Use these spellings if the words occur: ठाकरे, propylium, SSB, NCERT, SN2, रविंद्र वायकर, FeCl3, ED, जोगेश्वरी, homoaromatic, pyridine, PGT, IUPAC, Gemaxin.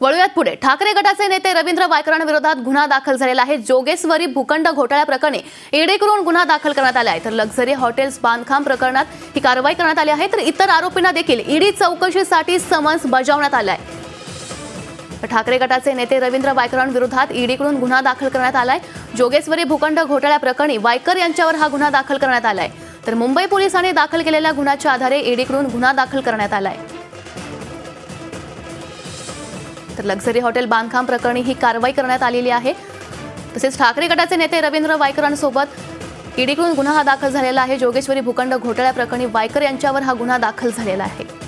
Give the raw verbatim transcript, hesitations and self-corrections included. वळूयात पुढे. ठाकरे गटाचे नेते रविंद्र वायकरण विरोधात गुन्हा दाखल झालेला आहे. जोगेश्वरी भूखंड घोटाळ्या प्रकरणी ईडी कडून गुन्हा दाखल करण्यात आला आहे. तर लक्झरी हॉटेल्स बांधकाम प्रकरणात ही कारवाई करण्यात आली आहे. तर इतर आरोपींना देखील ईडी चौकशीसाठी समन्स बजावण्यात आले आहे. ठाकरे गटाचे नेते रविंद्र वायकरण विरोधात ईडीकडून गुन्हा दाखल करण्यात आलाय. जोगेश्वरी भूखंड घोटाळ्या प्रकरणी वायकर यांच्यावर हा गुन्हा दाखल करण्यात आलाय. तर मुंबई पोलिसांनी दाखल केलेल्या गुन्ह्याच्या आधारे ईडीकडून गुन्हा दाखल करण्यात आलाय. तर लक्झरी हॉटेल बांधकाम प्रकरणी ही कारवाई करण्यात आलेली आहे. तसेच ठाकरे गटाचे नेते रविंद्र वायकरण सोबत ईडीकडून गुन्हा दाखल झालेला आहे. जोगेश्वरी भूखंड घोटाळ्या प्रकरणी वायकर यांच्यावर हा गुन्हा दाखल झालेला आहे.